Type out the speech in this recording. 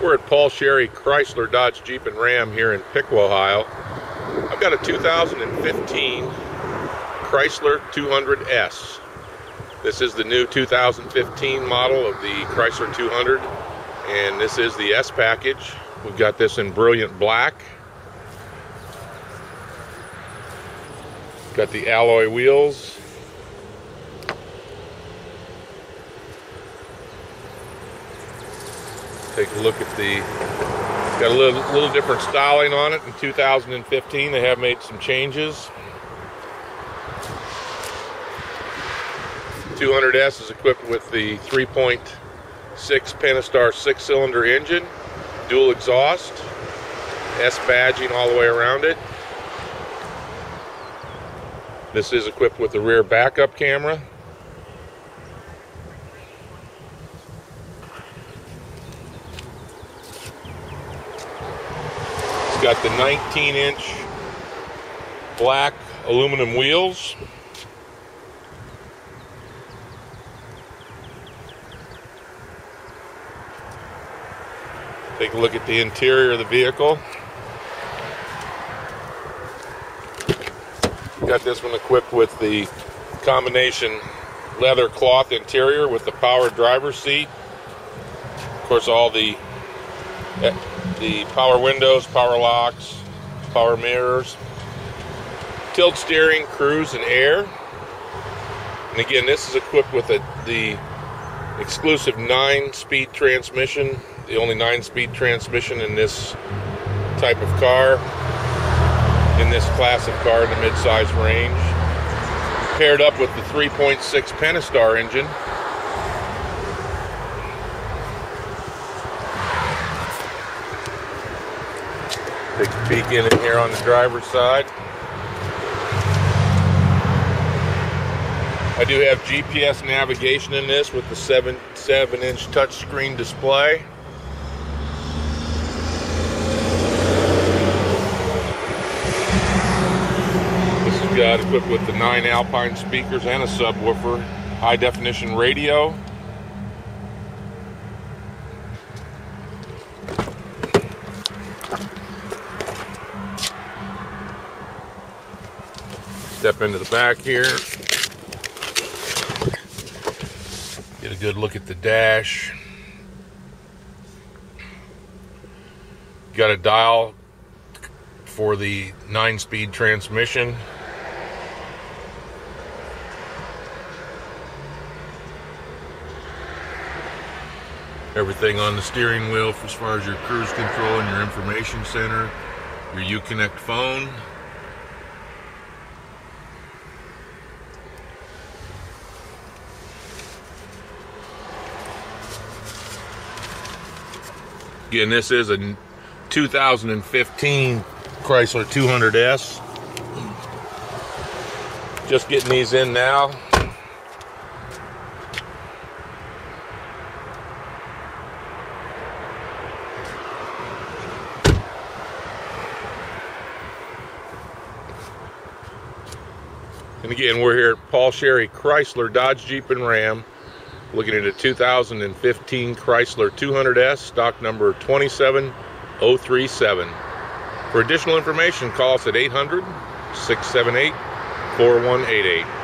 We're at Paul Sherry Chrysler Dodge Jeep and Ram here in Piqua, Ohio. I've got a 2015 Chrysler 200S. This is the new 2015 model of the Chrysler 200, and this is the S package. We've got this in brilliant black. Got the alloy wheels. Take a look at the, got a little different styling on it in 2015. They have made some changes. 200S is equipped with the 3.6 Pentastar 6-cylinder engine, dual exhaust, S badging all the way around it. This is equipped with the rear backup camera. Got the 19-inch black aluminum wheels. Take a look at the interior of the vehicle. Got this one equipped with the combination leather cloth interior with the power driver's seat. Of course, all the power windows, power locks, power mirrors, tilt steering, cruise, and air. And again, this is equipped with the exclusive 9-speed transmission, the only 9-speed transmission in this type of car, in this class of car in the mid-size range. Paired up with the 3.6 Pentastar engine. Take a peek in here on the driver's side. I do have GPS navigation in this with the 7-inch touchscreen display. This is got equipped with the 9 Alpine speakers and a subwoofer, high-definition radio. Step into the back here, get a good look at the dash. Got a dial for the 9-speed transmission. Everything on the steering wheel as far as your cruise control and your information center, your UConnect phone. Again, this is a 2015 Chrysler 200S. Just getting these in now. And again, we're here at Paul Sherry Chrysler Dodge Jeep and Ram, looking at a 2015 Chrysler 200S, stock number 27037. For additional information, call us at 800-678-4188.